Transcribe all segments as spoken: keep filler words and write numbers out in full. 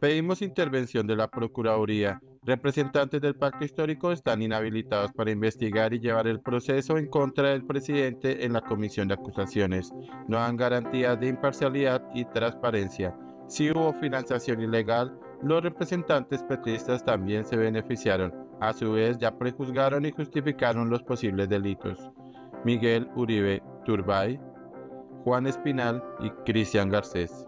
Pedimos intervención de la Procuraduría. Representantes del Pacto Histórico están inhabilitados para investigar y llevar el proceso en contra del presidente en la Comisión de Acusaciones. No dan garantías de imparcialidad y transparencia. Si hubo financiación ilegal, los representantes petristas también se beneficiaron. A su vez, ya prejuzgaron y justificaron los posibles delitos. Miguel Uribe Turbay, Juan Espinal y Cristian Garcés.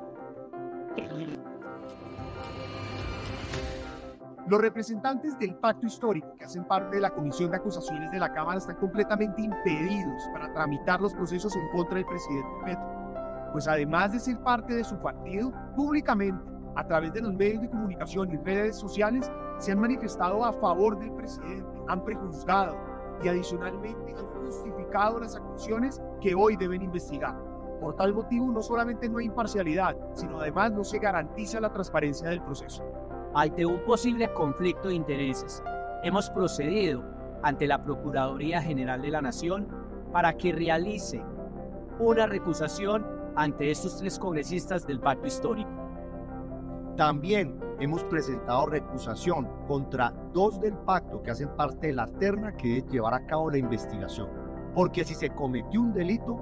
Los representantes del Pacto Histórico que hacen parte de la Comisión de Acusaciones de la Cámara están completamente impedidos para tramitar los procesos en contra del presidente Petro, pues además de ser parte de su partido, públicamente, a través de los medios de comunicación y redes sociales, se han manifestado a favor del presidente, han prejuzgado y adicionalmente han justificado las acusaciones que hoy deben investigar. Por tal motivo, no solamente no hay imparcialidad, sino además no se garantiza la transparencia del proceso. Ante un posible conflicto de intereses, hemos procedido ante la Procuraduría General de la Nación para que realice una recusación ante estos tres congresistas del Pacto Histórico. También hemos presentado recusación contra dos del pacto que hacen parte de la terna que es llevar a cabo la investigación, porque si se cometió un delito,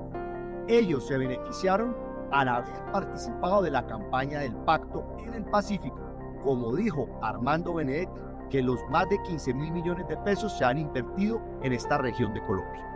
ellos se beneficiaron al haber participado de la campaña del pacto en el Pacífico. Como dijo Armando Benedetti, que los más de quince mil millones de pesos se han invertido en esta región de Colombia.